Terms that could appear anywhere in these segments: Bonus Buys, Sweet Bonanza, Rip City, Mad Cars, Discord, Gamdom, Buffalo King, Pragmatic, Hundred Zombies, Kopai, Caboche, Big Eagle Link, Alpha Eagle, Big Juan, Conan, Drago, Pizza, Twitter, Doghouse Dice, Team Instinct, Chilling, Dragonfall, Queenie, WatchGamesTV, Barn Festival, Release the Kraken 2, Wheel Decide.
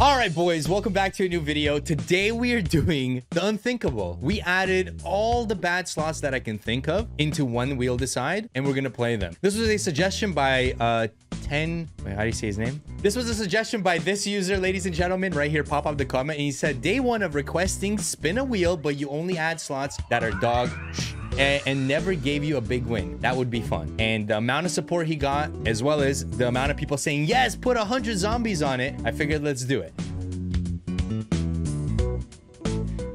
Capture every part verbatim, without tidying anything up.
All right, boys, welcome back to a new video. Today we are doing the unthinkable. We added all the bad slots that I can think of into one Wheel Decide, and we're gonna play them. This was a suggestion by uh ten, wait, how do you say his name? This was a suggestion by this user, ladies and gentlemen, right here. Pop up the comment, and he said, day one of requesting, spin a wheel, but you only add slots that are dog shit and never gave you a big win. That would be fun. And the amount of support he got, as well as the amount of people saying, yes, put a hundred zombies on it, I figured let's do it.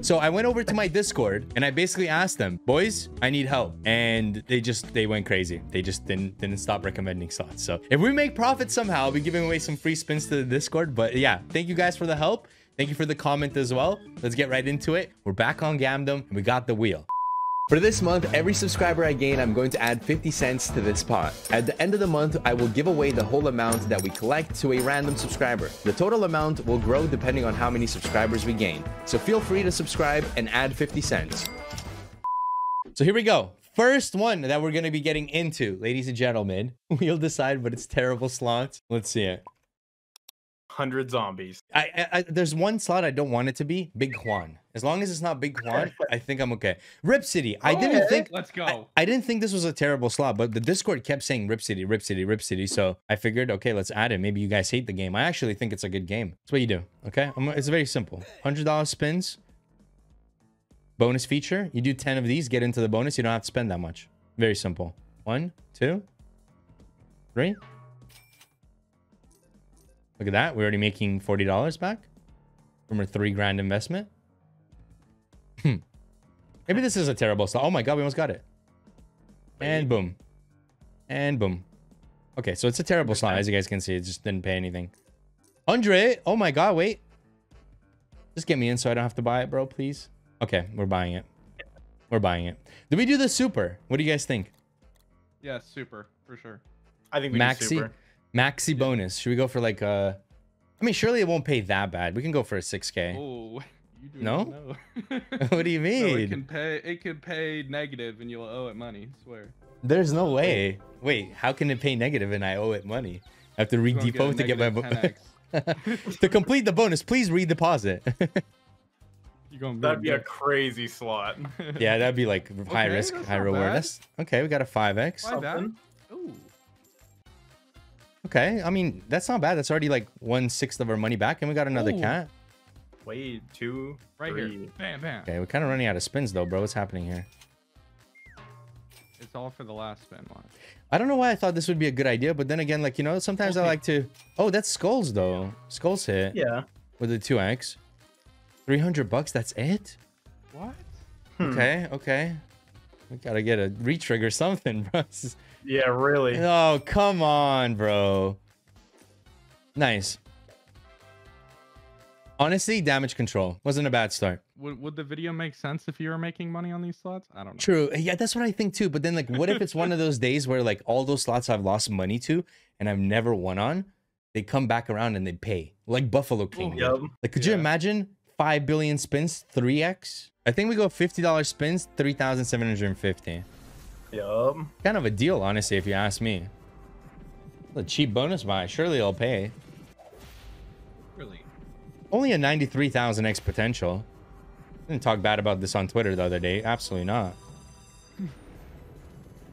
So I went over to my Discord and I basically asked them, boys, I need help. And they just, they went crazy. They just didn't, didn't stop recommending slots. So if we make profit somehow, I'll be giving away some free spins to the Discord. But yeah, thank you guys for the help. Thank you for the comment as well. Let's get right into it. We're back on Gamdom and we got the wheel. For this month, every subscriber I gain, I'm going to add fifty cents to this pot. At the end of the month, I will give away the whole amount that we collect to a random subscriber. The total amount will grow depending on how many subscribers we gain. So feel free to subscribe and add fifty cents. So here we go. First one that we're going to be getting into, ladies and gentlemen. We'll decide, but it's terrible slots. Let's see it. Hundred Zombies. I, I, I there's one slot I don't want it to be Big Juan. As long as it's not Big Juan, I think I'm okay. Rip City. I oh, didn't think. Let's go. I, I didn't think this was a terrible slot, but the Discord kept saying Rip City, Rip City, Rip City. So I figured, okay, let's add it. Maybe you guys hate the game. I actually think it's a good game. That's what you do. Okay, I'm, it's very simple. Hundred dollar spins. Bonus feature. You do ten of these, get into the bonus. You don't have to spend that much. Very simple. One, two, three. Look at that. We're already making forty dollars back from our three grand investment. Hmm. Maybe this is a terrible slot. Oh my God, we almost got it. And boom. And boom. Okay, so it's a terrible slot. As you guys can see, it just didn't pay anything. one hundred. Oh my God, wait. Just get me in so I don't have to buy it, bro, please. Okay, we're buying it. We're buying it. Did we do the super? What do you guys think? Yeah, super, for sure. I think we Maxi. Do super. Maxi bonus. Should we go for like uh I mean, surely it won't pay that bad. We can go for a six K. Oh, you do no? Know. What do you mean? No, it can pay it could pay negative and you'll owe it money, I swear. There's no way. Wait, how can it pay negative and I owe it money? I have to re-depot to get my bonus. To complete the bonus, please redeposit. You're gonna that'd be a crazy slot. Yeah, that'd be like high okay, risk, high reward. That's, okay, we got a five X. Something. Ooh. Okay, I mean, that's not bad. That's already like one-sixth of our money back, and we got another Ooh. Cat. Wait, two, right three. Here. Bam, bam. Okay, we're kind of running out of spins, though, bro. What's happening here? It's all for the last spin, one. I don't know why I thought this would be a good idea, but then again, like, you know, sometimes okay. I like to... Oh, that's Skulls, though. Yeah. Skulls hit. Yeah. With the two X. three hundred bucks, that's it? What? Hmm. Okay, okay. We gotta get a re-trigger something, bro. Yeah, really. Oh, come on, bro. Nice. Honestly, damage control wasn't a bad start. Would, would the video make sense if you were making money on these slots? I don't know. True. Yeah, that's what I think too. But then, like, what if it's one of those days where, like, all those slots I've lost money to and I've never won on, they come back around and they pay, like Buffalo King. Ooh, yep. Like, could yeah. you imagine five billion spins, three X? I think we go fifty dollar spins, three thousand seven hundred and fifty. Yup. Kind of a deal, honestly, if you ask me. A cheap bonus buy. Surely it'll pay. Really? Only a ninety-three thousand X potential. Didn't talk bad about this on Twitter the other day. Absolutely not.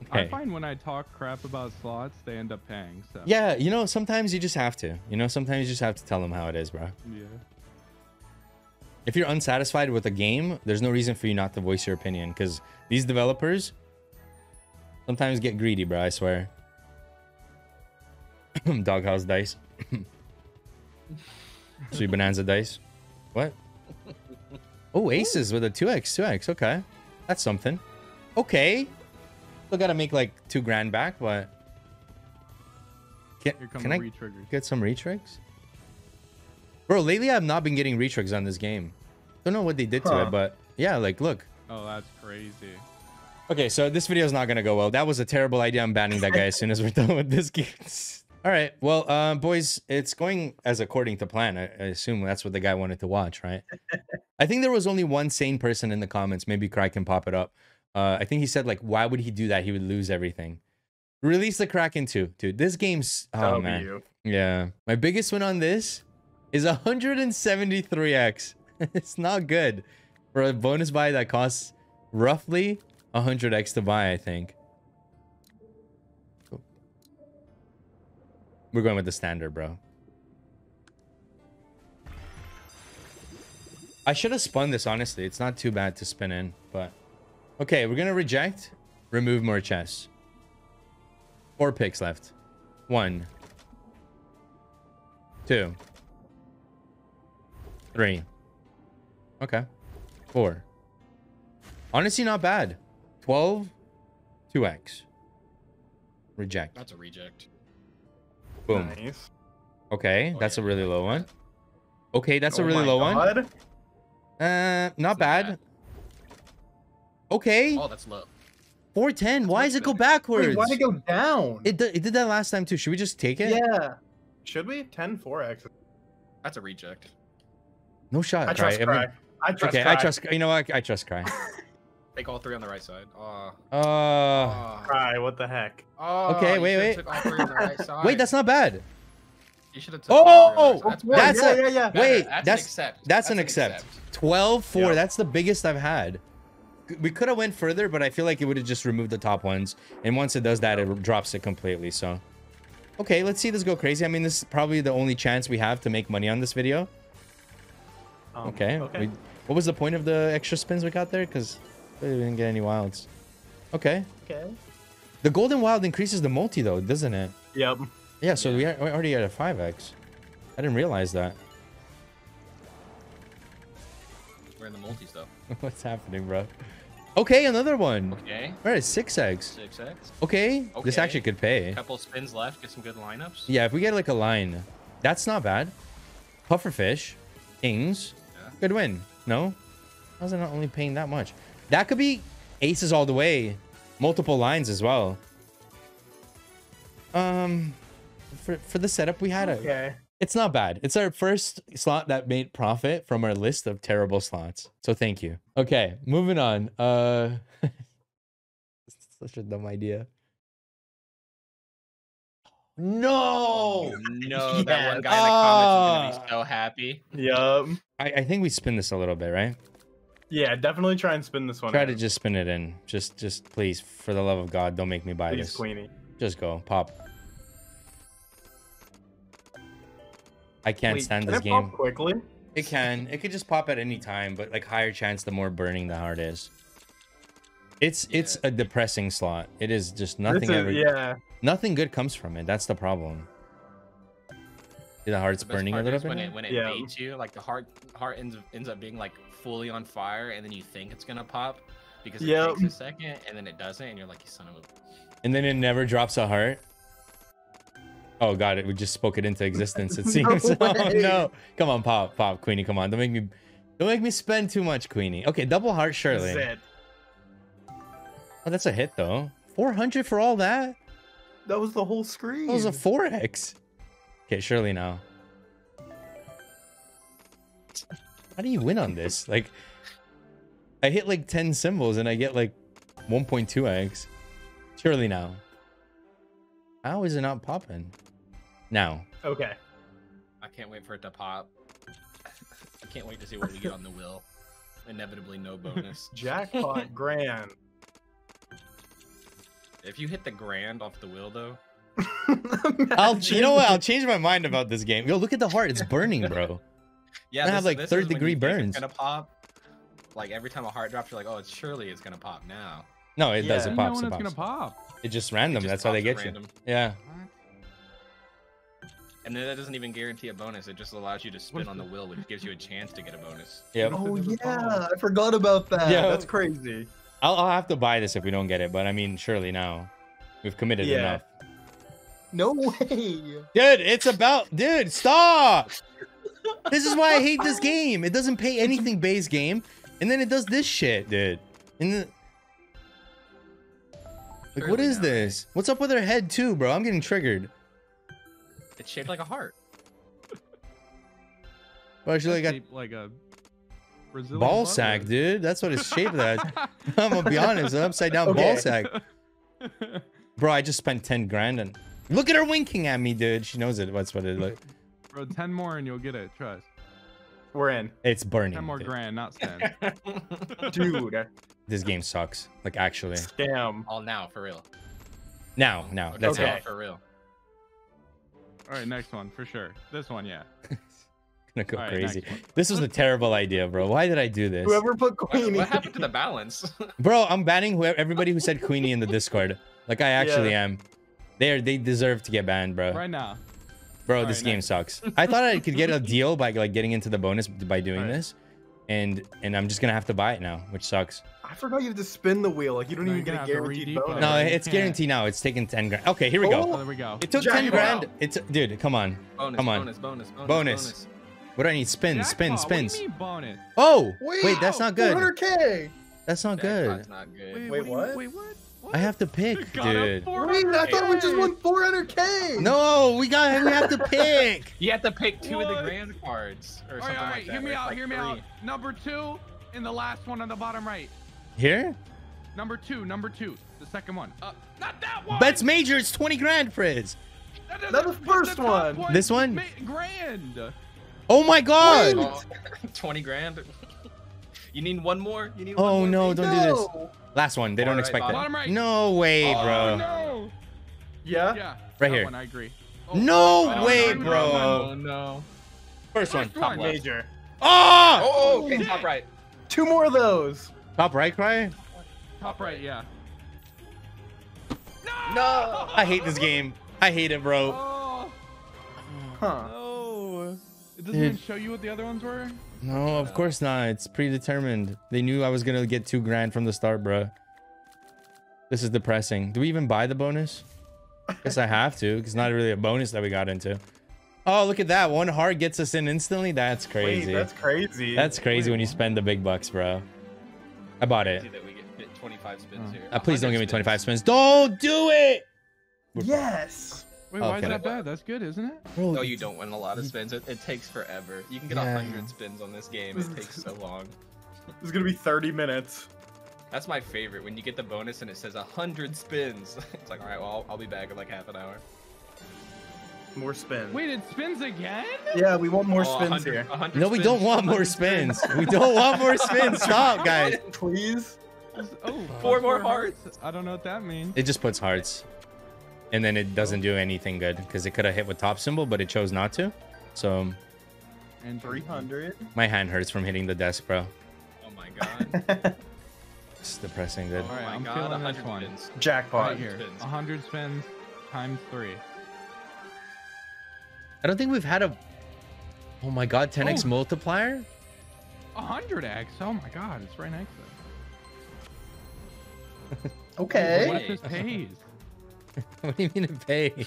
Okay. I find when I talk crap about slots, they end up paying. So. Yeah, you know, sometimes you just have to. You know, sometimes you just have to tell them how it is, bro. Yeah. If you're unsatisfied with a game, there's no reason for you not to voice your opinion, because these developers... sometimes get greedy, bro, I swear. Doghouse Dice. Sweet Bonanza Dice. What? Oh, aces with a two X, two X. Okay. That's something. Okay. Still got to make like two grand back, but... Can, can I get some retrigs? Bro, lately I've not been getting retrigs on this game. Don't know what they did huh. to it, but... yeah, like, look. Oh, that's crazy. Okay, so this video is not going to go well. That was a terrible idea. I'm banning that guy as soon as we're done with this game. All right. Well, uh, boys, it's going as according to plan. I, I assume that's what the guy wanted to watch, right? I think there was only one sane person in the comments. Maybe Kraken can pop it up. Uh, I think he said, like, why would he do that? He would lose everything. Release the Kraken two. Dude, this game's... oh, W. Man. Yeah. My biggest win on this is one hundred seventy-three X. It's not good for a bonus buy that costs roughly one hundred X to buy, I think. Cool. We're going with the standard, bro. I should have spun this, honestly. It's not too bad to spin in, but... Okay, we're going to reject. Remove more chests. Four picks left. One. Two. Three. Okay. Four. Honestly, not bad. twelve. two X. Reject. That's a reject. Boom. Nice. Okay, oh, that's yeah, a really low one. Okay, that's oh a really low God. one. Uh, not that's bad. bad. Okay. Oh, that's low. four ten. Why does it go backwards? Wait, why did it go down? It, it did that last time too. Should we just take it? Yeah. Should we? ten four X. That's a reject. No shot. I trust Cry. Everyone... I trust okay, Cry. I trust. You know what? I trust Cry. Take all three on the right side. Oh. Uh, uh, Cry. What the heck? Oh, okay. Wait. Wait. Took all three on the right side. Wait. That's not bad. You should have took oh, oh, oh, that's, that's yeah, a, yeah, yeah, yeah. Wait, that's, that's an accept. That's, that's an, an accept. accept. twelve four. Yeah. That's the biggest I've had. We could have went further, but I feel like it would have just removed the top ones. And once it does that, it drops it completely. So, okay, let's see this go crazy. I mean, this is probably the only chance we have to make money on this video. Um, okay. okay. We, what was the point of the extra spins we got there? Because we didn't get any wilds. Okay. Okay. The golden wild increases the multi, though, doesn't it? Yep. Yeah, so we are already at a five X. I didn't realize that. We're in the multis, though. What's happening, bro? Okay, another one. Okay. We're at six X. six X. Okay. okay. This actually could pay. A couple spins left. Get some good lineups. Yeah, if we get like a line, that's not bad. Pufferfish. Kings. Yeah. Good win. No? How's it not only paying that much? That could be aces all the way. Multiple lines as well. Um... For, for the setup we had, okay. it. It's not bad. It's our first slot that made profit from our list of terrible slots. So thank you. Okay, moving on. Uh, such a dumb idea. No, no, yeah. That one guy in the comments uh, is gonna be so happy. Yup. I, I think we spin this a little bit, right? Yeah, definitely try and spin this one. Try in. to just spin it in. Just, just please, for the love of God, don't make me buy please, this. Queenie. Just go pop. I can't Wait, stand can this it game. Pop quickly? It can. It could just pop at any time, but like higher chance, the more burning the heart is. It's yeah. it's a depressing slot. It is just nothing. Is, ever, yeah. Nothing good comes from it. That's the problem. The heart's the burning a little bit. When it, when it yeah. baits you, like the heart heart ends ends up being like fully on fire, and then you think it's gonna pop because it yep. takes a second, and then it doesn't, and you're like, you son of a. And then it never drops a heart. Oh god, it we just spoke it into existence, it seems. No, oh, no. Come on, pop, pop, Queenie, come on. Don't make me don't make me spend too much, Queenie. Okay, double heart surely. That's oh, that's a hit though. four hundred for all that? That was the whole screen. That was a four X. Okay, surely now. How do you win on this? Like I hit like ten symbols and I get like one point two X. Surely now. How is it not popping? Now. Okay. I can't wait for it to pop. I can't wait to see what we get on the wheel. Inevitably, no bonus. Jackpot grand. If you hit the grand off the wheel, though. I'll. You know what? I'll change my mind about this game. Yo, look at the heart. It's burning, bro. Yeah. I this, have like this third degree burns. It's gonna pop. Like every time a heart drops, you're like, oh, it's surely it's gonna pop now. No, it yeah. doesn't pop. It's gonna pop. It's just random. It just That's how they get random. you. Yeah. And then that doesn't even guarantee a bonus. It just allows you to spin on the wheel, which gives you a chance to get a bonus. Yep. Oh, yeah. I forgot about that. Yeah. That's crazy. I'll, I'll have to buy this if we don't get it. But I mean, surely now we've committed yeah. enough. No way. Dude, it's about... Dude, stop. This is why I hate this game. It doesn't pay anything base game. And then it does this shit, dude. And the... Like, what is this? What's up with her head, too, bro? I'm getting triggered. It's shaped like a heart. Well, actually, like, shaped a, like a Brazilian ball butter. sack, dude. That's what it's shaped as. I'm gonna be honest, an upside down okay. ball sack. Bro, I just spent ten grand and look at her winking at me, dude. She knows it. That's what it looks. Bro, ten more and you'll get it. Trust. We're in. It's burning. ten more dude. grand, not ten. Dude. This game sucks. Like, actually. Damn. All now, for real. Now, now. That's okay. it. For real. All right, next one, for sure. This one, yeah. Gonna go right, crazy. This was a terrible idea, bro. Why did I do this? Whoever put Queenie. What happened to the balance? Bro, I'm banning whoever, everybody who said Queenie in the Discord. Like, I actually yeah. am. They are, they deserve to get banned, bro. Right now. Bro, All this right, game next. sucks. I thought I could get a deal by like getting into the bonus by doing right. this, and and I'm just gonna have to buy it now, which sucks. I forgot you have to spin the wheel. Like you don't no, even you get a guaranteed bonus. No, it's guaranteed now. It's taking ten grand. Okay, here we go. Oh, there we go. It took Jack ten grand. Wow. It's dude, come on, bonus, come on. Bonus, bonus, bonus, bonus. What do I need? Spin, Jack spin, spins. What do you mean bonus? Oh, wait, wait, that's not good. two hundred K. That's not good. Not good. Wait, wait, what? Wait, what? What? I have to pick, dude. Wait, I thought we just won four hundred K. No, we got. We have to pick. You have to pick two what? of the grand cards or all something right, like that. Hear me out. Like hear three. me out. Number two, and the last one on the bottom right. Here. Number two. Number two. The second one. Uh, not that one. Bets major. It's twenty grand, Frizz. That That's the first one. one. This one. Grand. Oh my God. Oh, twenty grand. You need one more. You need oh, one more. Oh no! Don't no. do this. Last one. They All don't right, expect that. Right. No way, oh, bro. No. Yeah. yeah. Right here. One, I agree. Oh, no I way, know, bro. Oh, no. First, First one. Top one. Major. Oh! Oh, okay. Top right. Two more of those. Top right, Cry? Top right, yeah. No! no. I hate this game. I hate it, bro. Oh. Huh. No. It doesn't even show you what the other ones were? No, of course not. It's predetermined. They knew I was going to get two grand from the start, bro. This is depressing. Do we even buy the bonus? Guess I have to, because it's not really a bonus that we got into. Oh, look at that. One heart gets us in instantly. That's crazy. Wait, that's crazy. That's crazy Wait. when you spend the big bucks, bro. I bought it. That we get twenty-five spins oh. here. Uh, please don't give me twenty-five spins. Don't do it. We're yes. Wait, oh, why is that bad? That's good, isn't it? No, you don't win a lot of spins. It, it takes forever. You can get yeah. one hundred spins on this game. It takes so long. It's going to be thirty minutes. That's my favorite. When you get the bonus and it says one hundred spins. It's like, all right, well, I'll, I'll be back in like half an hour. More spins. Wait, it spins again? Yeah, we want more oh, spins one hundred, here. one hundred no, we don't want more spins. We don't want more spins. Stop, guys. Please. Oh, four more hearts. hearts. I don't know what that means. It just puts hearts. And then it doesn't do anything good because it could have hit with top symbol, but it chose not to. So. And three hundred. My hand hurts from hitting the desk, bro. Oh my god. It's depressing, dude. Oh my I'm god, feeling this one. Spins. Jackpot right here. one hundred spins times three. I don't think we've had a. Oh my god, ten X oh. multiplier? one hundred X. Oh my god, it's right next to it. Okay. What if this pays? What do you mean it pays?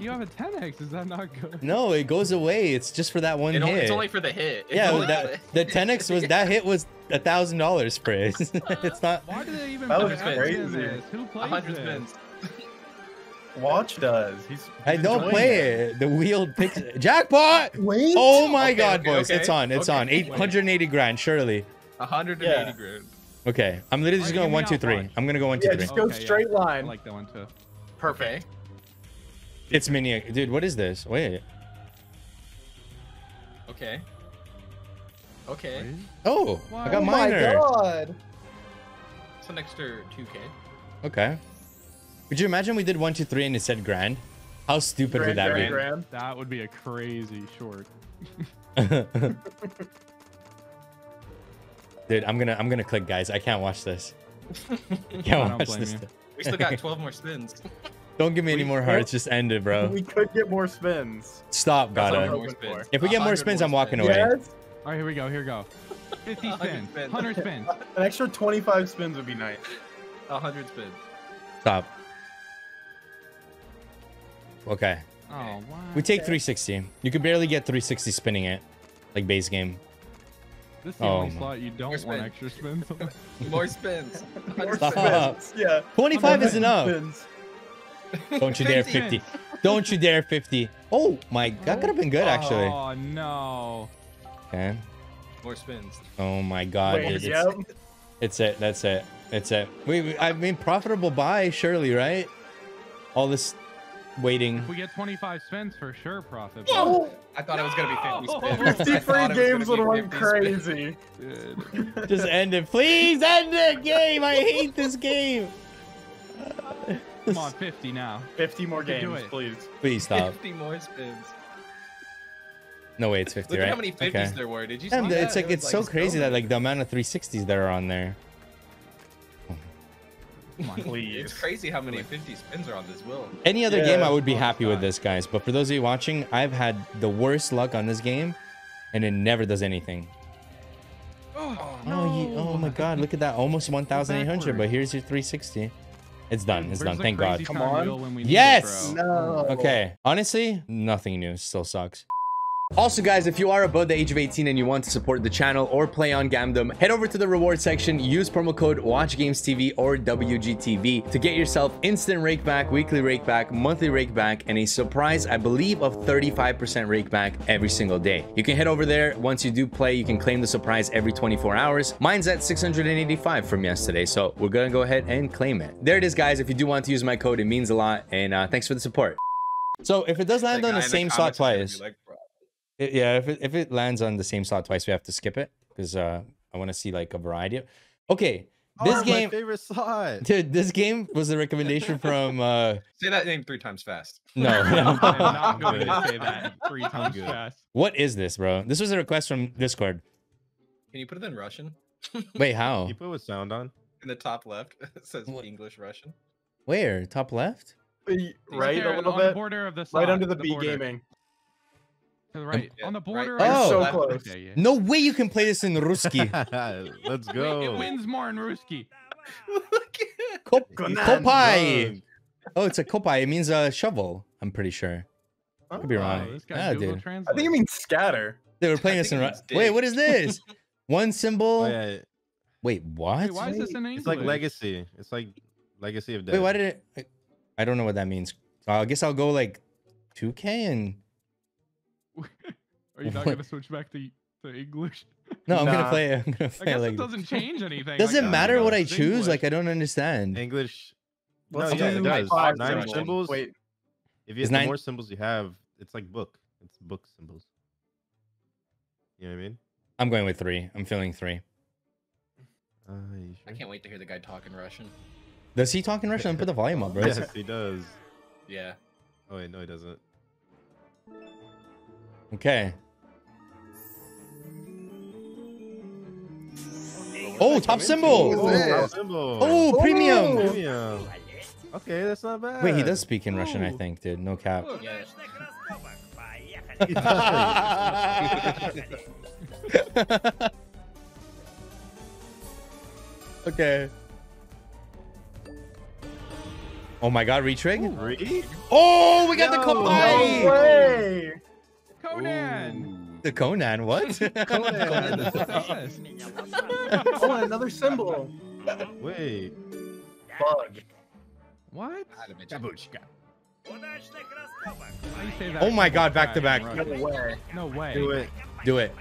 You have a ten X. Is that not good? No, it goes away. It's just for that one it hit. Only, it's only for the hit. It's yeah, that, the ten X was that hit was a thousand dollars, Frizz. It's not. Why do they even? That was crazy. Who plays this? Watch does. He's. I don't play it. it. The wheel picks jackpot. Wait. Oh my okay, god, okay, boys! Okay. It's on. It's okay. on. Eight hundred eighty grand, surely. one hundred eighty yeah. grand. Okay, I'm literally just going one, two, three. Punch. I'm gonna go one, yeah, two, three. Just go okay, straight yeah. line. I like that one too. Perfect. It's mini, dude. What is this? Wait. Okay. Okay. Wait. Oh, wow. I got oh minor. Oh my god. It's an extra two K. Okay. Could you imagine we did one, two, three, and it said grand? How stupid grand, would that grand, be? Grand. That would be a crazy short. Dude, I'm gonna I'm gonna click, guys. I can't watch this. Can't watch this. We still got twelve more spins. Don't give me we, any more hearts. Just end it, bro. We could get more spins. Stop, gotta. If we get more spins, more I'm walking spins. away. Yes. All right, here we go. Here we go. fifty spins. one hundred spins. An extra twenty-five spins would be nice. one hundred spins. Stop. Okay. Oh, wow. We take three sixty. You could barely get three sixty spinning it, like base game. This is the only oh, slot you don't want spin. extra spins. More spins. More spins. Yeah. twenty-five is enough. Spins. Don't you dare fifty. Don't you dare fifty. Oh my god, that could have been good actually. Oh no. Okay. More spins. Oh my god. Wait, dude, yep. it's, it's it. That's it. It's it. We, we I mean profitable buy surely, right? All this waiting. If we get twenty-five spins for sure, profit. Oh, I thought no! it was gonna be fifty spins. fifty-three games would have went crazy. Just end it, please end the game. I hate this game. Come on, fifty now. fifty more games, please. Please stop. fifty more spins. No way, it's fifty. Look right? Look how many fifties okay. there were. Did you? See and that? It's like it it's like so crazy that like the amount of three sixties that are on there. Come on, please. It's crazy how many fifty spins are on this wheel. Any other yeah, game, I would be happy with this, guys. But for those of you watching, I've had the worst luck on this game, and it never does anything. Oh, no. oh, you, oh my God! Look at that, almost one thousand eight hundred. But here's your three sixty. It's done. It's done. Thank God. Come on. Yes. It, no. Okay. Honestly, nothing new. Still sucks. Also, guys, if you are above the age of eighteen and you want to support the channel or play on Gamdom, head over to the reward section, use promo code WatchGamesTV or W G T V to get yourself instant rakeback, weekly rakeback, monthly rakeback, and a surprise, I believe, of thirty-five percent rakeback every single day. You can head over there. Once you do play, you can claim the surprise every twenty-four hours. Mine's at six hundred eighty-five from yesterday, so we're gonna go ahead and claim it. There it is, guys. If you do want to use my code, it means a lot, and uh, thanks for the support. So if it does land on the same slot twice... It, yeah, if it, if it lands on the same slot twice, we have to skip it because uh, I want to see like a variety of. Okay, this oh, game. My favorite slot. Dude, this game was a recommendation from. Uh... Say that name three times fast. No, I'm not going to say that three times fast. What is this, bro? This was a request from Discord. Can you put it in Russian? Wait, how? Can you put with sound on? In the top left, it says what? English Russian. Where? Top left? Right, right there, a little bit. Border of the slot, right under the, the B border. Gaming. To the right. Yeah, on the border. Right. Oh, so close. Yeah, yeah. No way you can play this in Ruski. Let's go. It wins more in Ruski. Look at Kop Kopai. Oh, it's a Kopai. It means a shovel, I'm pretty sure. Oh, could be wrong. This guy yeah, dude. I think it means scatter. They were playing this in Ruski. Wait, what is this? One symbol. Oh, yeah. Wait, what? Wait, why Wait. is this in English? It's like Legacy. It's like Legacy of Death. Wait, why did it? I don't know what that means. So I guess I'll go like two K and. Are you not what? gonna switch back to, to English? No, I'm nah. gonna play. I'm gonna play I guess like, it doesn't change anything. Does like, it matter no, what I choose? English. Like I don't understand. English. Well, no, yeah, it does. Five Nine symbols. symbols. Wait. If you have nine... more symbols, you have it's like book. It's book symbols. You know what I mean? I'm going with three. I'm feeling three. Uh, you sure? I can't wait to hear the guy talk in Russian. Does he talk in Russian? Put the volume up, bro. Yes, he does. Yeah. Oh wait, no, he doesn't. Okay. Oh, top symbol. Oh, premium. premium. Okay, that's not bad. Wait, he does speak in Russian, I think, dude. No cap. Okay. Oh my God, retrig. Oh, we got no, the Kopai. No way. Conan. Ooh. The Conan, what? Conan. Conan. Oh, another symbol. Wait. Bug. What? Caboche. Oh my God! Back to back. No way. No way. Do it. Do it.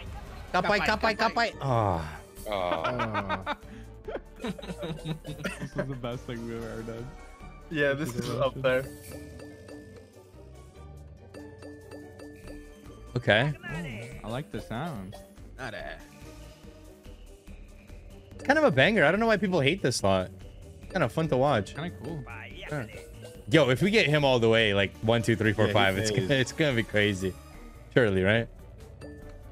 Kopai, Kopai, Kopai. Ah. This is the best thing we've ever done. Yeah, this is up there. Okay. Oh, I like the sound. Not a... It's kind of a banger. I don't know why people hate this slot. It's kind of fun to watch. Kind of cool. Yeah. Yo, if we get him all the way, like one, two, three, four, yeah, five, it's gonna, it's gonna be crazy. Surely, right?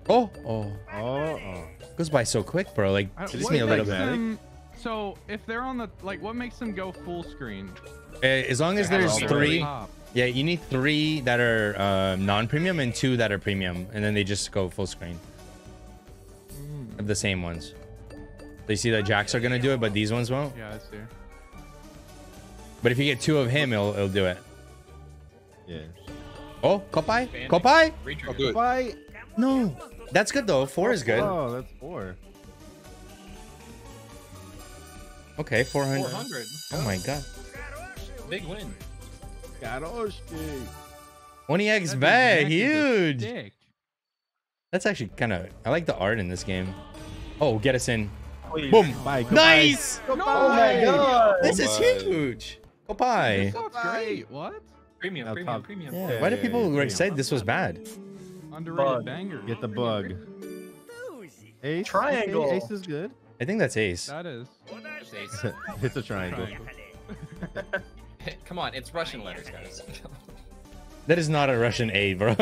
Oh, oh, oh, oh. Goes by so quick, bro. Like, I, just need a little bit. Them, so, if they're on the like, what makes them go full screen? Uh, as long as there's three. Top. Yeah, you need three that are uh, non-premium and two that are premium, and then they just go full screen. Mm. The same ones. They see that jacks are gonna do it, but these ones won't. Yeah, that's fair. But if you get two of him, it'll it'll do it. Yeah. Oh, Kopai, Kopai, Kopai. No, that's good though. Four is good. Oh, that's four. Okay, four hundred. Four hundred. Oh my God. Big win. twenty X bag, huge. That's actually kind of. I like the art in this game. Oh, get us in! Please. Boom! Bye. Nice! Kopai. Oh my God! This is huge. Kopai. This looks great. What? Premium, premium, top. premium. Yeah. Yeah, why did people yeah, yeah, say premium. this was bad? Underrated bug. banger. Get the bug. Ace. Triangle. Ace is good. I think that's ace. That is. It's, ace. It's a triangle. Come on, it's Russian letters, guys. That is not a Russian A, bro.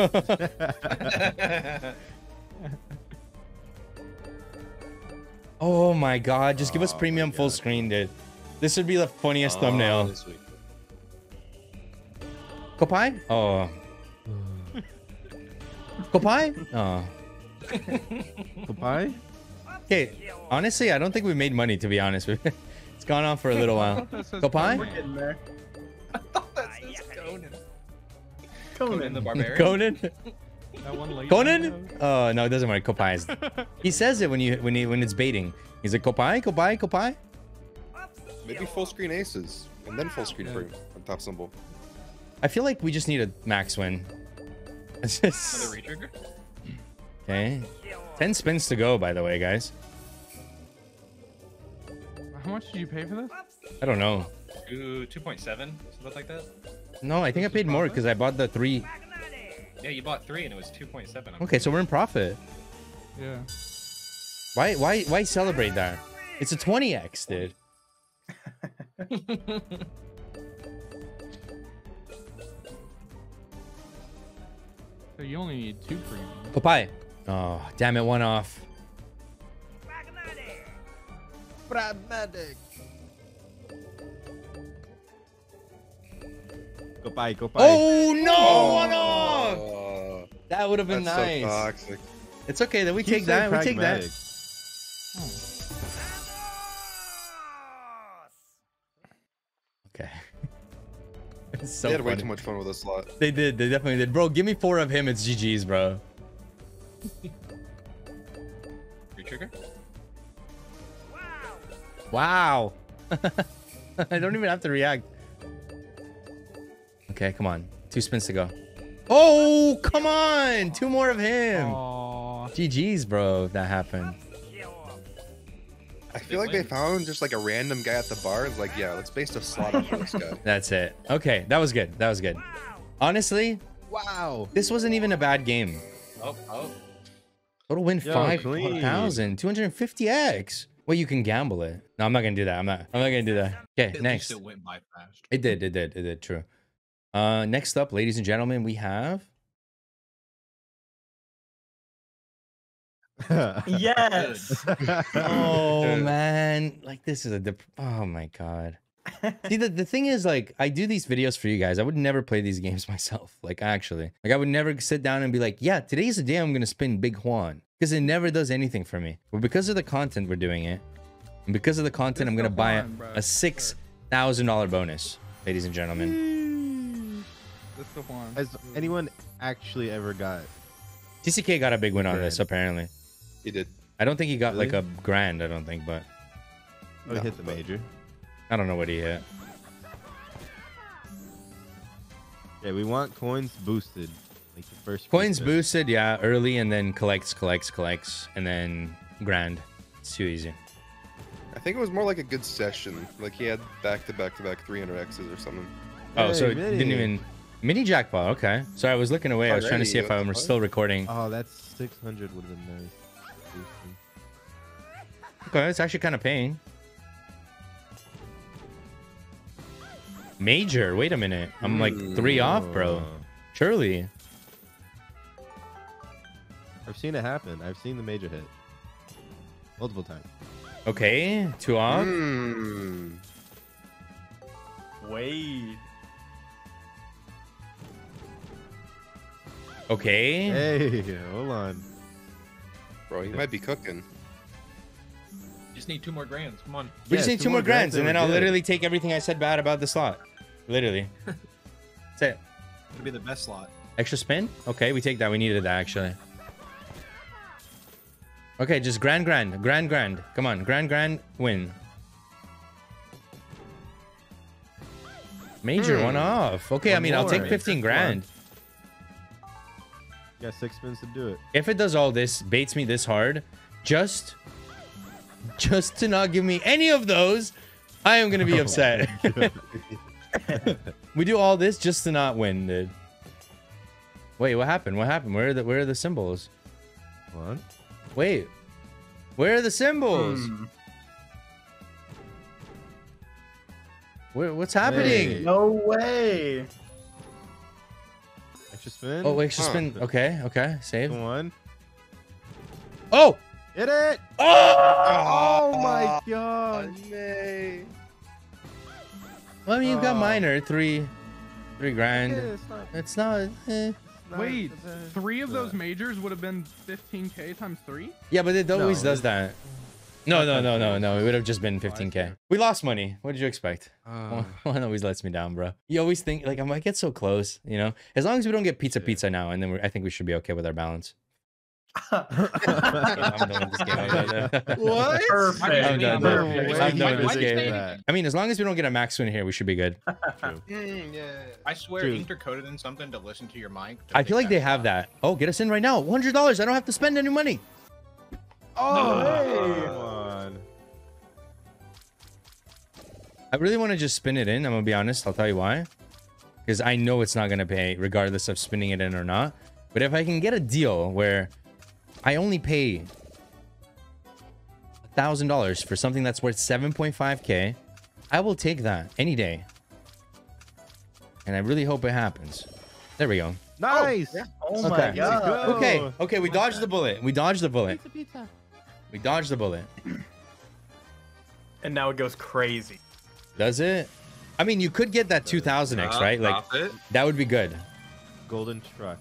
Oh my god, just give us premium oh full screen, dude. This would be the funniest oh, thumbnail. Kopai? Oh. Kopai? Oh. Kopai? Okay, honestly, I don't think we made money, to be honest. It's gone on for a little while. Kopai? We're getting there. I thought that says Conan. Conan. Conan the Barbarian. Conan. That one lady Conan? Oh no, it doesn't matter. Kopai is. He says it when you when he when it's baiting. He's like Kopai, Kopai, Kopai. Maybe full screen aces and then full screen yeah. frame on top symbol. I feel like we just need a max win. It's just... Another retrigger. Okay. Ten spins to go, by the way, guys. How much did you pay for this? I don't know. Two point seven, something like that. No, I think I paid more because I bought the three. Yeah, you bought three and it was two point seven. Okay, so we're in profit. Yeah. Why, why, why celebrate that? It's a twenty x, dude. So you only need two premium. Papaya. Oh, damn it, one off. Pragmatic. Pragmatic. Goodbye, goodbye. Oh no, oh, one off. Oh, that would have been that's nice. So toxic. It's okay that we Keep take that. Pragmatic. We take that. Oh. Okay. It's so they had funny. way too much fun with this lot. They did. They definitely did, bro. Give me four of him. It's G G's, bro. Retrigger. Wow. Wow. I don't even have to react. Okay, come on. Two spins to go. Oh, come on. Two more of him. Aww. G G's, bro. That happened. I feel like they found just like a random guy at the bar. It's like, yeah, let's base a slot on this guy. That's it. Okay, that was good. That was good. Honestly, wow. This wasn't even a bad game. Oh, oh. Total win five thousand. two hundred fifty x. Well, you can gamble it. No, I'm not going to do that. I'm not I'm not going to do that. Okay, next. It went by fast. It did. It did. It did. True. Uh, next up, ladies and gentlemen, we have. Yes. Oh man, like this is a dip. Oh my god. See, the the thing is, like, I do these videos for you guys. I would never play these games myself. Like, actually, like, I would never sit down and be like, yeah, today's the day I'm gonna spin Big Juan, because it never does anything for me. But because of the content we're doing it, and because of the content, There's I'm gonna no buy Juan, a, a six thousand dollar bonus, ladies and gentlemen. Mm. Has anyone actually ever got? T C K got a big win grand. on this, apparently. He did. I don't think he got really? like a grand. I don't think, but. Oh, he hit the major. I don't know what he hit. Yeah, we want coins boosted, like the first. Coins boosted. boosted, yeah, early, and then collects, collects, collects, and then grand. It's too easy. I think it was more like a good session. Like he had back to back to back three hundred x's or something. Oh, hey, so it didn't even. Mini jackpot, okay. So I was looking away. Already, I was trying to see if I was still recording. Oh, that's six hundred would have been nice. Okay, it's actually kind of paying. Major, wait a minute. I'm like three Ooh. off, bro. Surely. I've seen it happen. I've seen the major hit. Multiple times. Okay, two off. Mm. Wait. Okay. Hey, hold on. Bro, you might be cooking. Just need two more grands. Come on. We yeah, just need two, two more grands, grands and then I'll good. literally take everything I said bad about the slot. Literally. That's it. It'll be the best slot. Extra spin? Okay, we take that. We needed that, actually. Okay, just grand, grand. Grand, grand. Come on. Grand, grand. Win. Major hmm. one off. Okay, one I mean, more. I'll take fifteen grand. One. Got six spins to do it. If it does all this, baits me this hard, just just to not give me any of those, I am gonna be upset. We do all this just to not win, dude. Wait, what happened? What happened? Where are the where are the symbols? What? Wait. Where are the symbols? Hmm. Where, what's happening? Hey. No way. Extra spin. Oh, extra huh. spin. Okay, okay. Save. One. Oh! Hit it! Oh! Oh my god. Yay. Well, I mean, you've got oh. minor. Three. Three grand. Yeah, it's not. It's not eh. Wait, three of those majors would have been fifteen K times three? Yeah, but it always no. does that. No, no, no, no, no. It would have just been fifteen K. We lost money. What did you expect? Uh, One always lets me down, bro. You always think, like, I might get so close, you know? As long as we don't get pizza yeah. pizza now, and then we're, I think we should be okay with our balance. What? I'm done with this game. I mean, as long as we don't get a max win here, we should be good. mm, yeah. I swear, True. intercoded in something to listen to your mic. I feel like they have that. Oh, get us in right now. one hundred dollars. I don't have to spend any money. Oh, no. Hey. Come on. I really want to just spin it in. I'm going to be honest. I'll tell you why. Because I know it's not going to pay, regardless of spinning it in or not. But if I can get a deal where I only pay one thousand dollars for something that's worth seven point five K, I will take that any day. And I really hope it happens. There we go. Nice. Oh, yeah. oh okay. my God. Okay. Okay. We dodged the bullet. We dodged the bullet. Pizza, pizza. We dodged the bullet. And now it goes crazy. Does it? I mean, you could get that two thousand X, right? Like, that would be good. Golden truck.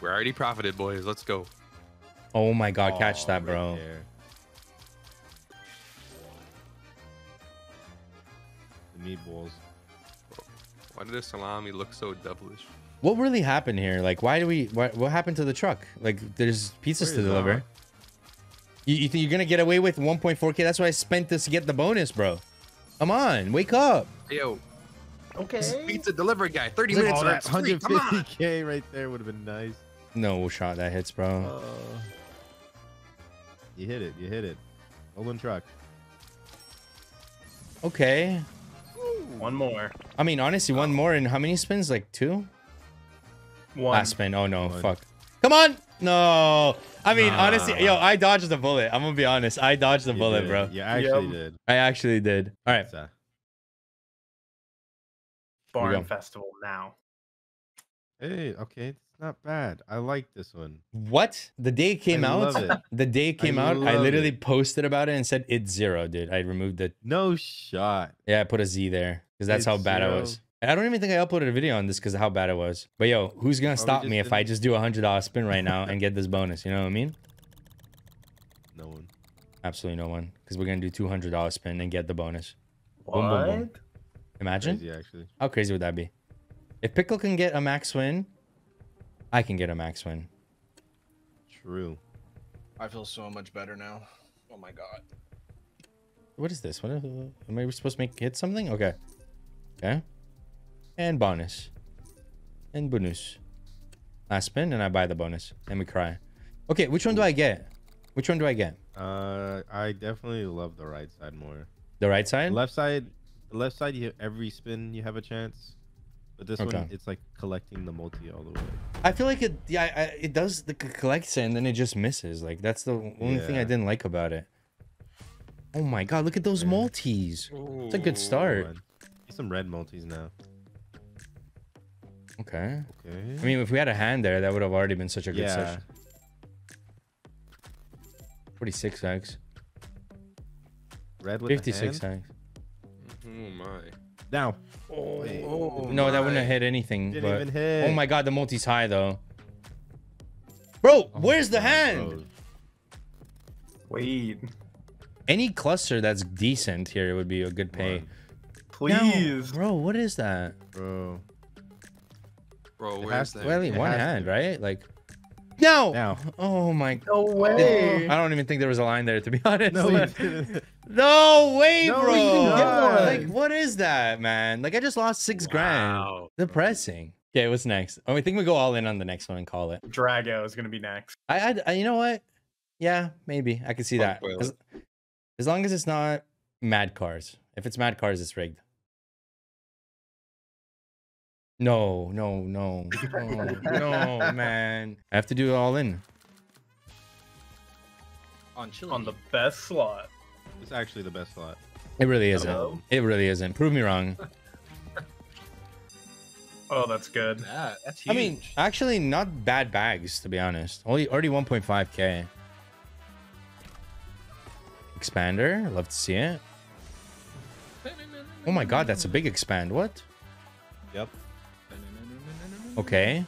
We're already profited, boys. Let's go. Oh my God, catch oh, that, bro. Right the meatballs. Why did the salami look so devilish? What really happened here? Like, why do we... Why, what happened to the truck? Like, there's pizzas to deliver. You, you think you're going to get away with one point four K? That's why I spent this to get the bonus, bro. Come on, wake up. Yo. Okay. This pizza delivery guy. thirty minutes. Oh, that's one hundred fifty K right there would have been nice. No shot that hits, bro. Uh, you hit it. You hit it. Golden truck. Okay. Ooh, one more. I mean, honestly, oh. one more in how many spins? Like two? One. Last spin. Oh, no. One. Fuck. Come on. No. I mean, nah. honestly, yo, I dodged the bullet. I'm going to be honest. I dodged the you bullet, did. bro. You actually yep. did. I actually did. All right. So. Barn Festival now. Hey, okay, it's not bad. I like this one. What? The day came I out. Love it. The day came I out. I literally it. posted about it and said it's zero, dude. I removed the no shot. Yeah, I put a Z there because that's it's how bad zero. I was. I don't even think I uploaded a video on this because of how bad I was. But yo, who's gonna stop me if didn't... I just do a hundred dollar spin right now and get this bonus? You know what I mean? No one. Absolutely no one. Because we're gonna do two hundred dollar spin and get the bonus. What? Boom, boom, boom. Imagine crazy, actually. How crazy would that be? If Pickle can get a max win, I can get a max win. True. I feel so much better now. Oh my god. What is this? What are, am I supposed to make hit something? Okay. Okay. And bonus. And bonus. Last spin, and I buy the bonus. And we cry. Okay, which one do I get? Which one do I get? Uh, I definitely love the right side more. The right side? Left side. Left side, you have every spin, you have a chance, but this okay. one, it's like collecting the multi all the way. I feel like it, yeah, I, it does the collects and then it just misses. Like that's the only yeah. thing I didn't like about it. Oh my god, look at those yeah. multis! Ooh. It's a good start. Get some red multis now. Okay. Okay. I mean, if we had a hand there, that would have already been such a good yeah. session. forty-six X. Red with fifty-six X. Oh my! Now, oh, oh no, my. that wouldn't have hit anything. Didn't but... even hit. Oh my god, the multi's high though. Bro, oh where's the god, hand? Bro. Wait. Any cluster that's decent here would be a good pay. Bro. Please, now, bro. What is that, bro? Bro, where's that? Well, I mean, one hand, to. right? Like. No. Now. Oh my. No way. I don't even think there was a line there, to be honest. No, no way, no, bro. Yeah, like, what is that, man? Like, I just lost six wow. grand. Depressing. Okay, what's next? Oh, I think we go all in on the next one and call it. Drago is gonna be next. I, I, I you know what? Yeah, maybe I can see that. As, as long as it's not Mad Cars. If it's Mad Cars, it's rigged. No, no, no, no, no, man. I have to do it all in. On Chilling. On the best slot. It's actually the best slot. It really isn't. Hello? It really isn't. Prove me wrong. Oh, that's good. Yeah, that's huge. I mean, actually, not bad bags, to be honest. Only already one point five K. Expander. Love to see it. Oh my god, that's a big expand. What? Yep. Okay.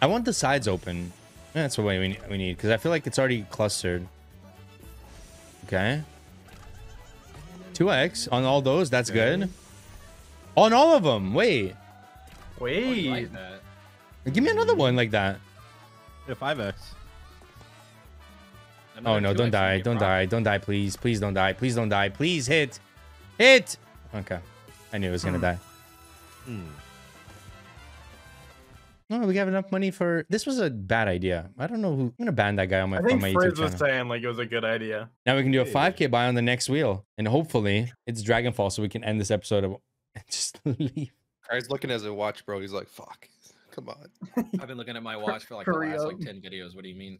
I want the sides open. That's what we need, we need, because I feel like it's already clustered. Okay. two X on all those. That's okay. Good. On all of them. Wait. Wait. Like that. Give me another one like that. Yeah, five X. Oh no, don't die. Don't die. Don't die, please. Please don't die. Please don't die. Please hit. Hit. Okay. I knew it was going to die. Hmm. No, we have enough money for... This was a bad idea. I don't know who... I'm going to ban that guy on my, I think on my YouTube channel. Was saying like it was a good idea. Now we can do a five K buy on the next wheel. And hopefully it's Dragonfall so we can end this episode of... Just leave. He's looking at his watch, bro. He's like, fuck. Come on. I've been looking at my watch for like the last like ten videos. What do you mean?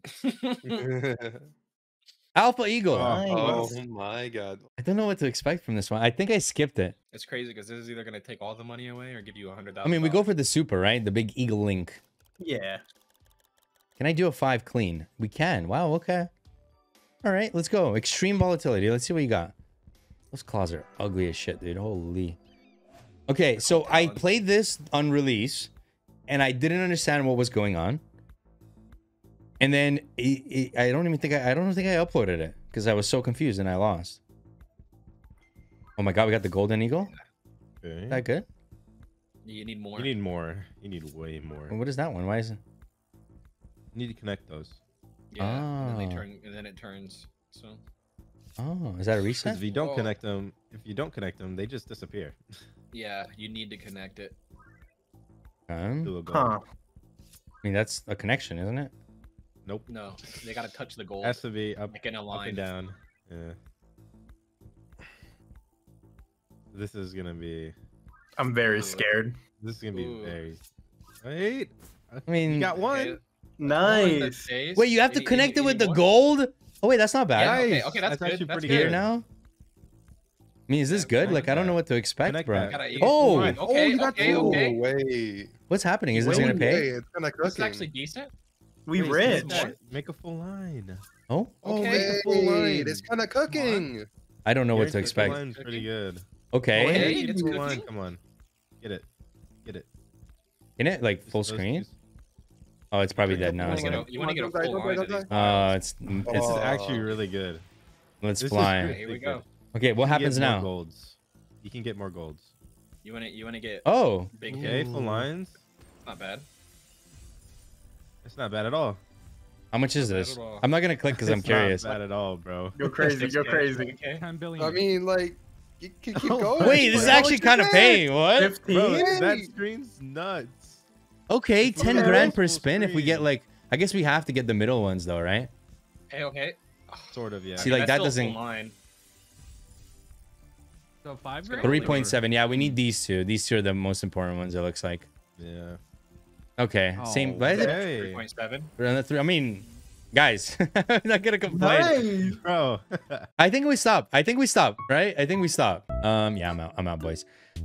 Alpha Eagle. Oh, oh my god. I don't know what to expect from this one. I think I skipped it. It's crazy because this is either going to take all the money away or give you one hundred thousand dollars. I mean, we go for the super, right? The Big Eagle Link. Yeah. Can I do a five clean? We can. Wow, okay. All right, let's go. Extreme volatility. Let's see what you got. Those claws are ugly as shit, dude. Holy. Okay, so I played this on release, and I didn't understand what was going on. And then it, it, I don't even think I, I don't think I uploaded it because I was so confused and I lost. Oh my god, we got the golden eagle. Okay. Is that good? You need more. You need more. You need way more. What is that one? Why is it? You need to connect those. Yeah. Oh. And then they turn, and then it turns. So. Oh, is that a reset? If you don't Whoa. connect them, if you don't connect them, they just disappear. Yeah, you need to connect it. Um, huh. I mean, that's a connection, isn't it? Nope. No, they gotta touch the gold. Has to be up, like in a line. Up and down. Yeah. This is gonna be. I'm very Ooh. scared. This is gonna be Ooh. very. Wait. I mean, you got one. Okay. Nice. Wait, you have to connect it with the gold? Oh wait, that's not bad. Yeah, okay, okay, that's, that's good. Actually that's pretty good. Here now. I mean, is this good? Like, I don't know what to expect, Connect bro. Oh, okay, oh, you got okay, okay. Wait. What's happening? Is wait, this going to pay? It's gonna this is actually decent. We wait, rich. Make a full line. Oh, oh okay. Make a full line. It's kind of cooking. I don't know Here's what to expect. Line's pretty good. Okay. Oh, hey, it's good. Line. Come on. Get it. Get it. In it, like, full just, screen? Just... Oh, it's probably dead now. You want to get a full line. Oh, it's actually really good. Let's fly. Here we go. Okay, what happens now? Golds. You can get more golds. You wanna, you wanna get. Oh. Big okay, full lines. It's not bad. It's not bad at all. How much is this? I'm not gonna click because I'm curious. It's not bad at all, bro. You're crazy. You're crazy. Okay. I mean, like, you can keep going. Wait, this is actually kind of paying. What? fifteen? That screen's nuts. Okay, ten grand per spin. If we get like, I guess we have to get the middle ones though, right? Hey, okay. Sort of, yeah. See, like that doesn't. So three point seven. Yeah, we need these two. These two are the most important ones, it looks like. Yeah. Okay. Oh, same. Hey. three point seven. I mean, guys, I'm not going to complain. Nice, bro. I think we stop. I think we stop, right? I think we stop. Um, yeah, I'm out. I'm out, boys.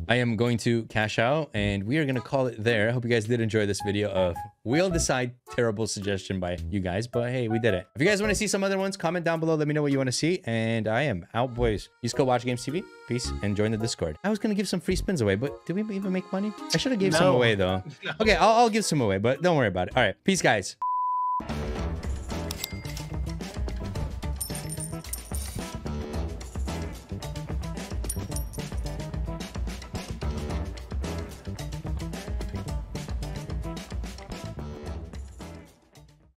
I am going to cash out, and we are going to call it there. I hope you guys did enjoy this video of Wheel Decide. Terrible suggestion by you guys, but hey, we did it. If you guys want to see some other ones, comment down below. Let me know what you want to see, and I am out, boys. Use code WatchGamesTV. Peace, and join the Discord. I was going to give some free spins away, but did we even make money? I should have gave no. some away, though. No. Okay, I'll, I'll give some away, but don't worry about it. All right. Peace, guys.